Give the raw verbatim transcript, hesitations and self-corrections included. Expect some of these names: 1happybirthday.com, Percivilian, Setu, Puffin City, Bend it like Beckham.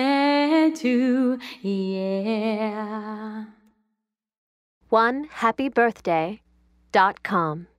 Setu, yeah. one happy birthday dot com